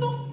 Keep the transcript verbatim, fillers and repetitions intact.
no